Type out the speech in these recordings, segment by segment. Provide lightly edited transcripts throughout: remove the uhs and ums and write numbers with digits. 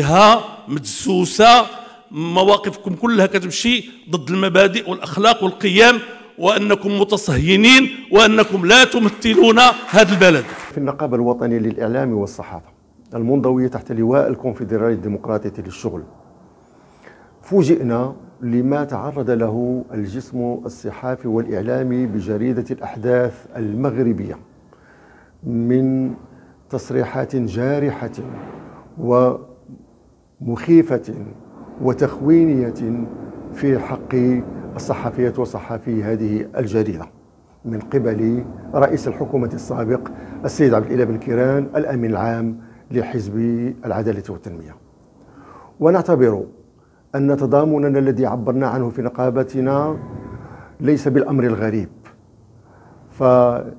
تافهه مدسوسه، مواقفكم كلها كتمشي ضد المبادئ والاخلاق والقيم، وانكم متصهينين وانكم لا تمثلون هذا البلد. في النقابه الوطنيه للاعلام والصحافه المنضويه تحت لواء الكونفدرالية الديمقراطية للشغل، فوجئنا لما تعرض له الجسم الصحافي والإعلامي بجريدة الأحداث المغربية من تصريحات جارحة ومخيفة وتخوينية في حق الصحفية وصحفي هذه الجريدة من قبل رئيس الحكومة السابق السيد عبد الإله بن كيران الأمين العام لحزب العدالة والتنمية. ونعتبر أن تضامننا الذي عبرنا عنه في نقابتنا ليس بالأمر الغريب،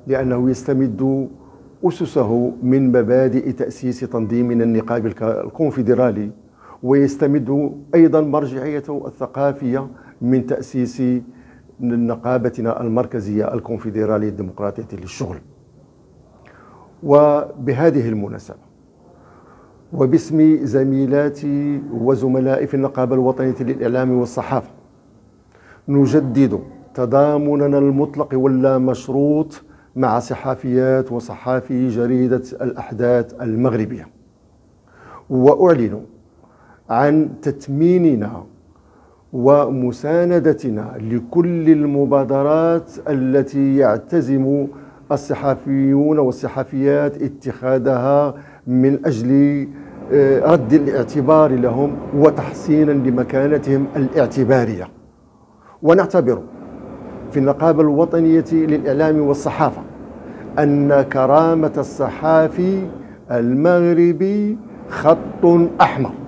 لأنه يستمد أسسه من مبادئ تأسيس تنظيمنا النقابي الكونفدرالي، ويستمد أيضا مرجعيته الثقافية من تأسيس نقابتنا المركزية الكونفدرالية الديمقراطية للشغل. وبهذه المناسبة وباسم زميلاتي وزملائي في النقابة الوطنية للإعلام والصحافة نجدد تضامننا المطلق ولا مشروط مع صحافيات وصحافي جريدة الأحداث المغربية، وأعلن عن تتميننا ومساندتنا لكل المبادرات التي يعتزم الصحفيون والصحفيات اتخاذها من أجل رد الاعتبار لهم وتحسينا لمكانتهم الاعتبارية. ونعتبر في النقابة الوطنية للإعلام والصحافة أن كرامة الصحافي المغربي خط أحمر.